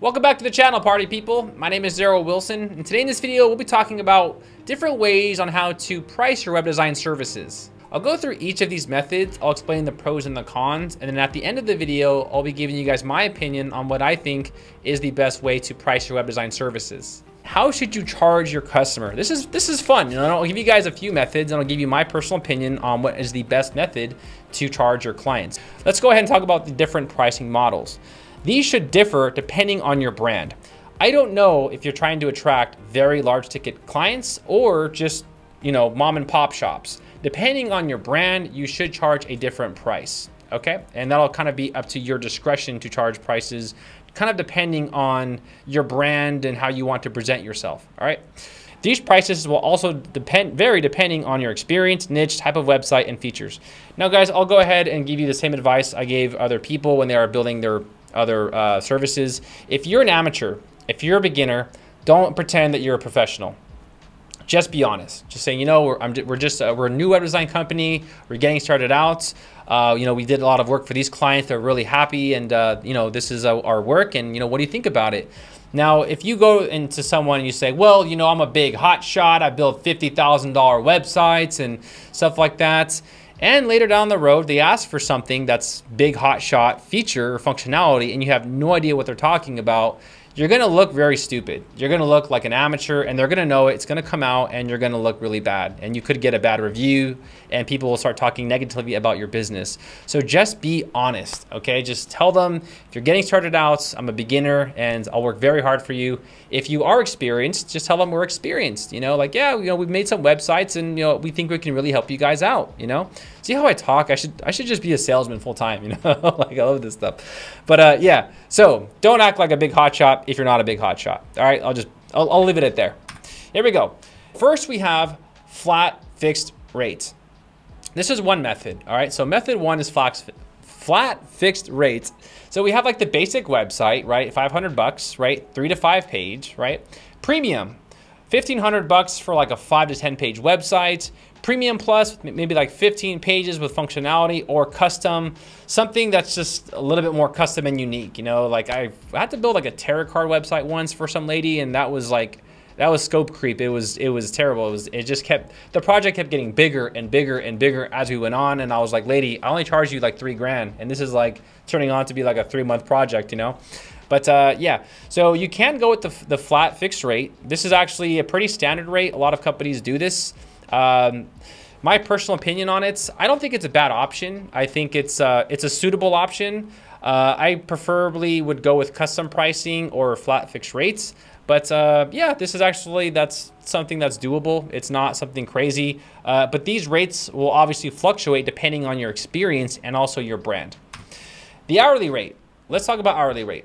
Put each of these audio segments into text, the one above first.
Welcome back to the channel, party people. My name is Darrel Wilson, and today in this video, we'll be talking about different ways on how to price your web design services. I'll go through each of these methods, I'll explain the pros and the cons, and then at the end of the video, I'll be giving you guys my opinion on what I think is the best way to price your web design services. How should you charge your customer? This is fun, you know, I'll give you guys a few methods and I'll give you my personal opinion on what is the best method to charge your clients. Let's go ahead and talk about the different pricing models. These should differ depending on your brand. I don't know if you're trying to attract very large ticket clients or just, you know, mom and pop shops. Depending on your brand, you should charge a different price, okay? And that'll kind of be up to your discretion to charge prices kind of depending on your brand and how you want to present yourself, all right? These prices will also vary depending on your experience, niche, type of website, and features. Now guys, I'll go ahead and give you the same advice I gave other people when they are building their other services. If you're an amateur, if you're a beginner, don't pretend that you're a professional. Just be honest. Just saying, you know, we're a new web design company. We're getting started out. You know, we did a lot of work for these clients. They're really happy, and you know, this is our work. And you know, what do you think about it? Now, if you go into someone and you say, well, you know, I'm a big hot shot. I built $50,000 websites and stuff like that. And later down the road, they ask for something that's big hot shot feature or functionality, and you have no idea what they're talking about. You're gonna look very stupid. You're gonna look like an amateur, and they're gonna know it. It's gonna come out and you're gonna look really bad, and you could get a bad review and people will start talking negatively about your business. So just be honest, okay? Just tell them, if you're getting started out, I'm a beginner and I'll work very hard for you. If you are experienced, just tell them we're experienced, you know, like, yeah, you know, we've made some websites and, you know, we think we can really help you guys out, you know? See how I talk? I should just be a salesman full time, you know? Like, I love this stuff. But yeah, so don't act like a big hotshot if you're not a big hotshot. All right, I'll leave it at there. Here we go. First, we have flat fixed rates. This is one method. All right, so method one is flat fixed rates. So we have like the basic website, right? 500 bucks, right? 3 to 5 page, right? Premium, 1,500 bucks for like a 5 to 10 page website. Premium plus, maybe like 15 pages with functionality, or custom, something that's just a little bit more custom and unique. You know, like I had to build like a tarot card website once for some lady, and that was like, that was scope creep. It was terrible. It just kept, the project kept getting bigger and bigger and bigger as we went on. And I was like, lady, I only charged you like $3,000. And this is like turning on to be like a 3-month project, you know? But yeah, so you can go with the flat fixed rate. This is actually a pretty standard rate. A lot of companies do this. My personal opinion on it, I don't think it's a bad option. I think it's a suitable option. I preferably would go with custom pricing or flat fixed rates, but yeah, this is actually, that's something that's doable. It's not something crazy, but these rates will obviously fluctuate depending on your experience and also your brand. The hourly rate, let's talk about hourly rate.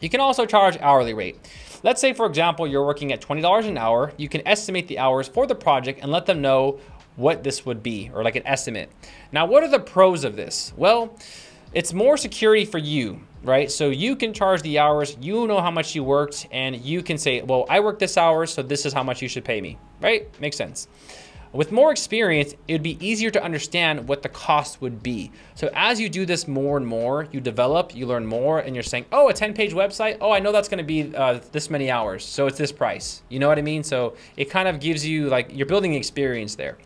You can also charge hourly rate. Let's say, for example, you're working at $20 an hour. You can estimate the hours for the project and let them know what this would be, or like an estimate. Now, what are the pros of this? Well, it's more security for you, right? So you can charge the hours, you know how much you worked, and you can say, well, I worked this hour, so this is how much you should pay me, right? Makes sense. With more experience, it'd be easier to understand what the cost would be. So as you do this more and more, you develop, you learn more, and you're saying, oh, a 10-page website? Oh, I know that's gonna be this many hours, so it's this price. You know what I mean? So it kind of gives you, like, you're building experience there.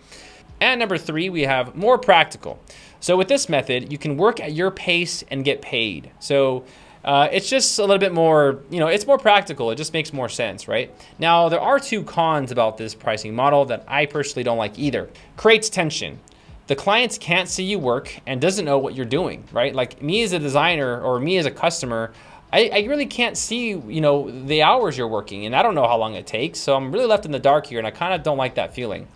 And number 3, we have more practical. So with this method, you can work at your pace and get paid. So it's just a little bit more, you know, it's more practical. It just makes more sense, right? Now, there are 2 cons about this pricing model that I personally don't like either. Creates tension. The clients can't see you work and doesn't know what you're doing, right? Like me as a designer or me as a customer, I really can't see, you know, the hours you're working, and I don't know how long it takes. So I'm really left in the dark here, and I kind of don't like that feeling.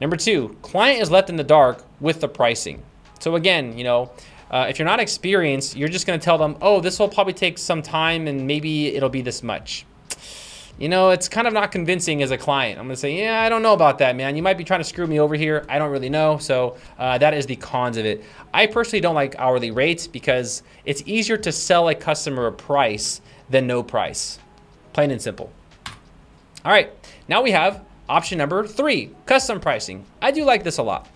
Number 2, client is left in the dark with the pricing. So again, you know, if you're not experienced, you're just gonna tell them, oh, this will probably take some time and maybe it'll be this much. You know, it's kind of not convincing as a client. I'm gonna say, yeah, I don't know about that, man. You might be trying to screw me over here. I don't really know. So that is the cons of it. I personally don't like hourly rates because it's easier to sell a customer a price than no price, plain and simple. All right, now we have option number 3, custom pricing. I do like this a lot.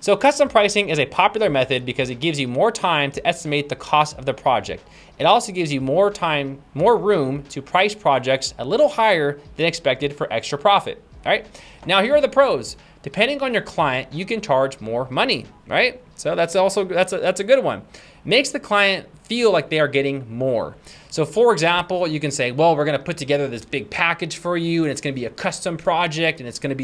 So custom pricing is a popular method because it gives you more time to estimate the cost of the project. It also gives you more room to price projects a little higher than expected for extra profit. All right. Now here are the pros. Depending on your client, you can charge more money, right? So that's a good one. Makes the client feel like they are getting more. So for example, you can say, well, we're going to put together this big package for you, and it's going to be a custom project, and it's going to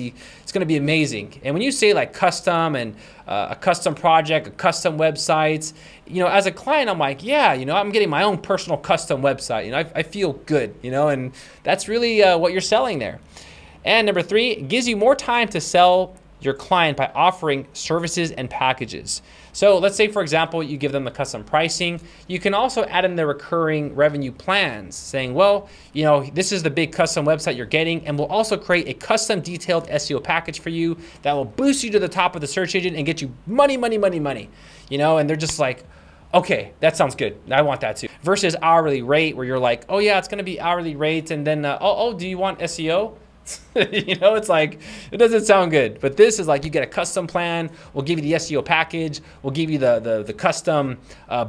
be amazing. And when you say like custom and a custom project, a custom websites, you know, as a client, I'm like, yeah, you know, I'm getting my own personal custom website. You know, I feel good, you know, and that's really what you're selling there. And number three, it gives you more time to sell your client by offering services and packages. So let's say, for example, you give them the custom pricing. You can also add in the recurring revenue plans, saying, well, you know, this is the big custom website you're getting, and we'll also create a custom detailed SEO package for you that will boost you to the top of the search engine and get you money, money, money, money, you know, and they're just like, okay, that sounds good. I want that too. Versus hourly rate, where you're like, oh yeah, it's going to be hourly rates. And then, do you want SEO? You know, it's like, it doesn't sound good, but this is like, you get a custom plan. We'll give you the SEO package. We'll give you the custom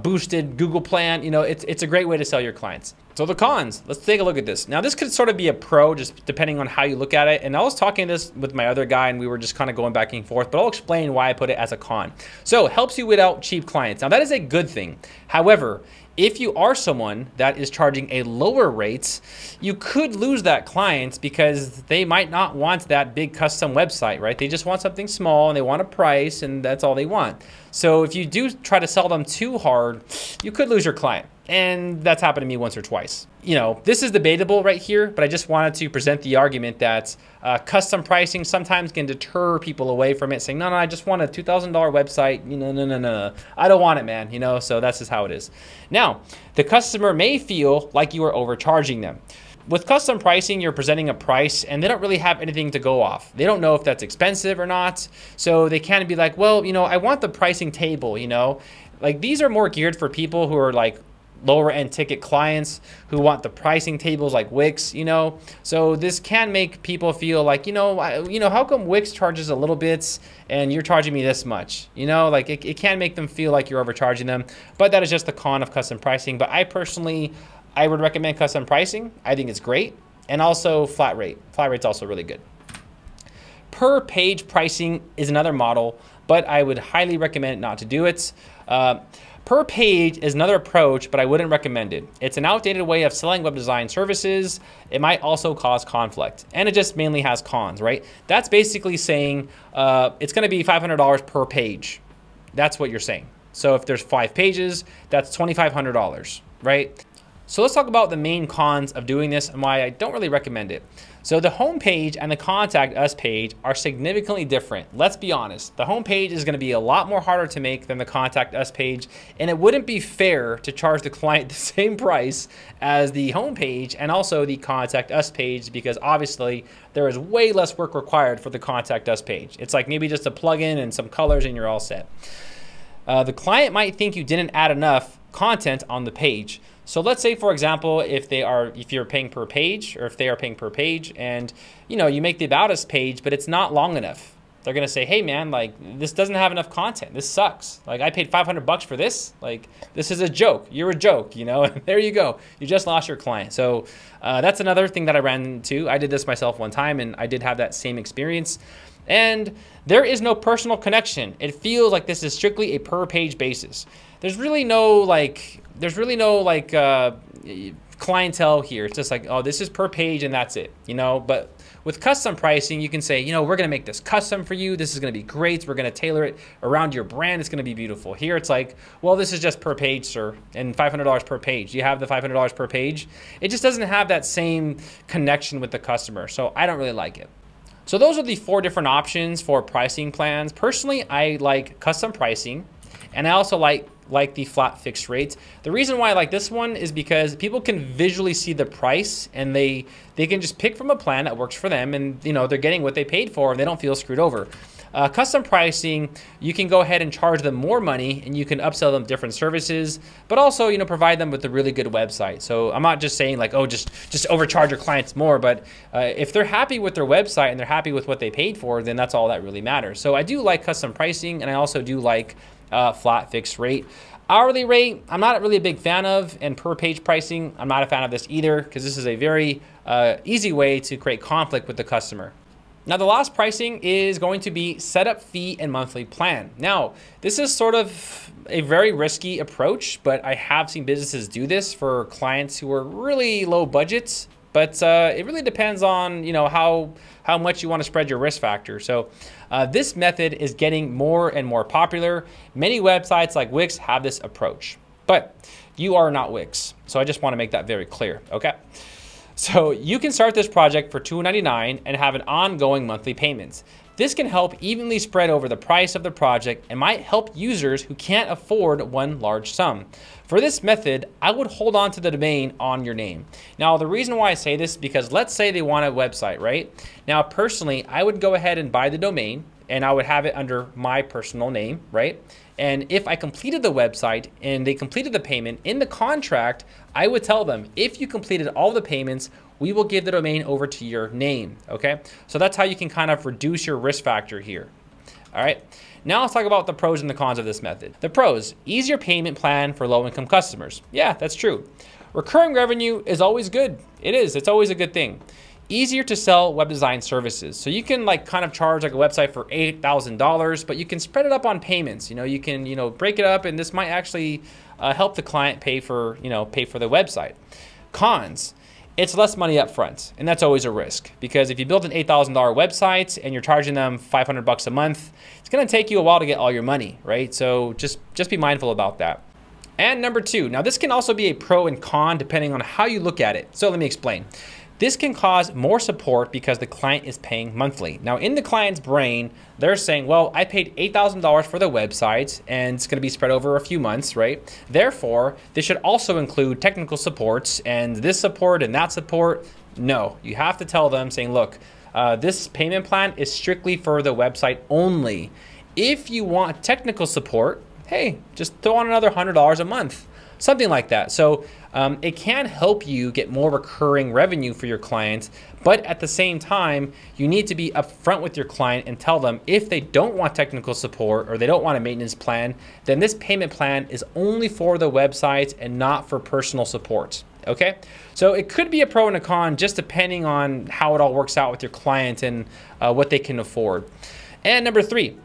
boosted Google plan. You know, it's a great way to sell your clients. So the cons, let's take a look at this. Now this could sort of be a pro, just depending on how you look at it. And I was talking this with my other guy, and we were just kind of going back and forth, but I'll explain why I put it as a con. So it helps you weed out cheap clients. Now that is a good thing. However, if you are someone that is charging a lower rate, you could lose that client because they might not want that big custom website, right? They just want something small, and they want a price, and that's all they want. So if you do try to sell them too hard, you could lose your client. And that's happened to me once or twice. You know, this is debatable right here, but I just wanted to present the argument that custom pricing sometimes can deter people away from it, saying, no, I just want a $2,000 website. You know, no, I don't want it, man. You know, so that's just how it is. Now, the customer may feel like you are overcharging them. With custom pricing, you're presenting a price, and they don't really have anything to go off. They don't know if that's expensive or not. So they can't be like, well, you know, I want the pricing table, you know, like these are more geared for people who are like, lower end ticket clients who want the pricing tables like Wix, you know, so this can make people feel like, you know, how come Wix charges a little bit and you're charging me this much? You know, like it can make them feel like you're overcharging them, but that is just the con of custom pricing. But I personally, I would recommend custom pricing. I think it's great. And also flat rate. Flat rate's also really good. Per page pricing is another model, but I would highly recommend not to do it. Per page is another approach, but I wouldn't recommend it. It's an outdated way of selling web design services. It might also cause conflict, and it just mainly has cons, right? That's basically saying it's going to be $500 per page. That's what you're saying. So if there's 5 pages, that's $2,500, right? So let's talk about the main cons of doing this and why I don't really recommend it. So the homepage and the contact us page are significantly different. Let's be honest. The homepage is going to be a lot more harder to make than the contact us page. And it wouldn't be fair to charge the client the same price as the homepage and also the contact us page, because obviously there is way less work required for the contact us page. It's like maybe just a plugin and some colors and you're all set. The client might think you didn't add enough content on the page. So let's say, for example, if you're paying per page, or if they are paying per page, and you know, you make the About Us page, but it's not long enough. They're going to say, hey man, like this doesn't have enough content. This sucks. Like I paid $500 for this. Like this is a joke. You're a joke, you know, and there you go. You just lost your client. So that's another thing that I ran into. I did this myself one time, and I did have that same experience. And there is no personal connection. It feels like this is strictly a per page basis. There's really no clientele here. It's just like, oh, this is per page and that's it, you know. But with custom pricing, you can say, you know, we're going to make this custom for you. This is going to be great. We're going to tailor it around your brand. It's going to be beautiful. Here it's like, well, this is just per page, sir, and $500 per page. Do you have the $500 per page? It just doesn't have that same connection with the customer. So I don't really like it. So those are the 4 different options for pricing plans. Personally, I like custom pricing, and I also like the flat fixed rates. The reason why I like this one is because people can visually see the price, and they can just pick from a plan that works for them, and you know, they're getting what they paid for, and they don't feel screwed over. Custom pricing, you can go ahead and charge them more money and you can upsell them different services, but also, you know, provide them with a really good website. So I'm not just saying like, oh, just overcharge your clients more, but if they're happy with their website and they're happy with what they paid for, then that's all that really matters. So I do like custom pricing, and I also do like flat fixed rate. Hourly rate, I'm not really a big fan of, and per page pricing, I'm not a fan of this either, because this is a very easy way to create conflict with the customer. Now, the last pricing is going to be setup fee and monthly plan. Now, this is sort of a very risky approach, but I have seen businesses do this for clients who are really low budgets. But it really depends on, you know, how much you want to spread your risk factor. So this method is getting more and more popular. Many websites like Wix have this approach, but you are not Wix. So I just want to make that very clear, okay? So you can start this project for $2.99 and have an ongoing monthly payments. This can help evenly spread over the price of the project and might help users who can't afford one large sum. For this method, I would hold on to the domain on your name. Now, the reason why I say this is because let's say they want a website, right? Now, personally, I would go ahead and buy the domain and I would have it under my personal name, right? And if I completed the website and they completed the payment in the contract, I would tell them, if you completed all the payments, we will give the domain over to your name, okay? So that's how you can kind of reduce your risk factor here. All right, now let's talk about the pros and the cons of this method. The pros, easier payment plan for low-income customers. Yeah, that's true. Recurring revenue is always good. It is, it's always a good thing. Easier to sell web design services. So you can like kind of charge like a website for $8,000, but you can spread it up on payments. You know, you can, you know, break it up, and this might actually help the client pay for, you know, pay for the website. Cons, it's less money up front, and that's always a risk, because if you build an $8,000 website and you're charging them 500 bucks a month, it's gonna take you a while to get all your money, right? So just be mindful about that. And number two, now this can also be a pro and con depending on how you look at it. So let me explain. This can cause more support because the client is paying monthly. Now, in the client's brain, they're saying, well, I paid $8,000 for the website and it's gonna be spread over a few months, right? Therefore, this should also include technical supports and this support and that support. No, you have to tell them saying, look, this payment plan is strictly for the website only. If you want technical support, hey, just throw on another $100 a month, something like that. So it can help you get more recurring revenue for your clients, but at the same time, you need to be upfront with your client and tell them if they don't want technical support or they don't want a maintenance plan, then this payment plan is only for the website and not for personal support, okay? So it could be a pro and a con just depending on how it all works out with your client and what they can afford. And number three,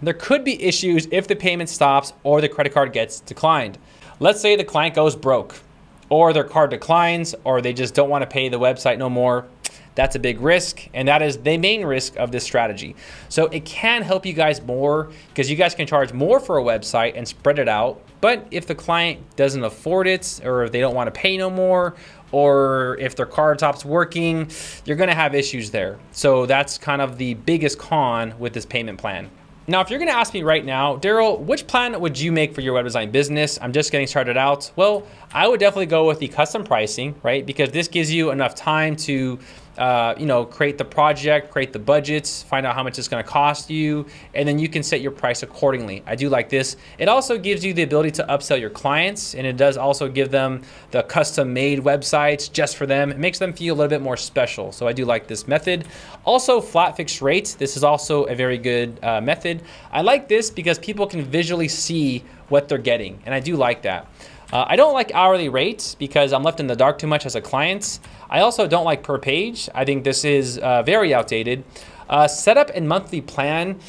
there could be issues if the payment stops or the credit card gets declined. Let's say the client goes broke, or their card declines, or they just don't want to pay the website no more. That's a big risk, and that is the main risk of this strategy. So it can help you guys more because you guys can charge more for a website and spread it out. But if the client doesn't afford it, or if they don't want to pay no more, or if their card stops working, you're going to have issues there. So that's kind of the biggest con with this payment plan. Now, if you're gonna ask me right now, Darrel, which plan would you make for your web design business? I'm just getting started out. Well, I would definitely go with the custom pricing, right? Because this gives you enough time to you know, create the project, create the budgets, find out how much it's gonna cost you, and then you can set your price accordingly. I do like this. It also gives you the ability to upsell your clients, and it does also give them the custom made websites just for them. It makes them feel a little bit more special. So I do like this method. Also, flat fixed rates. This is also a very good method. I like this because people can visually see what they're getting, and I do like that. I don't like hourly rates because I'm left in the dark too much as a client. I also don't like per page. I think this is very outdated. Setup and monthly plan.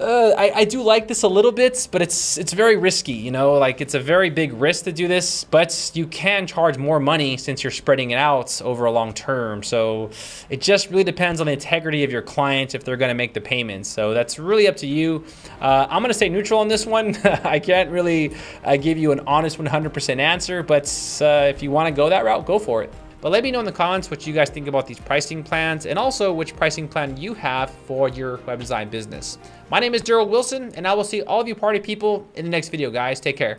I do like this a little bit, but it's very risky, you know, like it's a very big risk to do this, but you can charge more money since you're spreading it out over a long term. So it just really depends on the integrity of your client if they're going to make the payments. So that's really up to you. I'm going to stay neutral on this one. I can't really give you an honest 100% answer, but if you want to go that route, go for it. But let me know in the comments what you guys think about these pricing plans and also which pricing plan you have for your web design business. My name is Darrel Wilson, and I will see all of you party people in the next video, guys. Take care.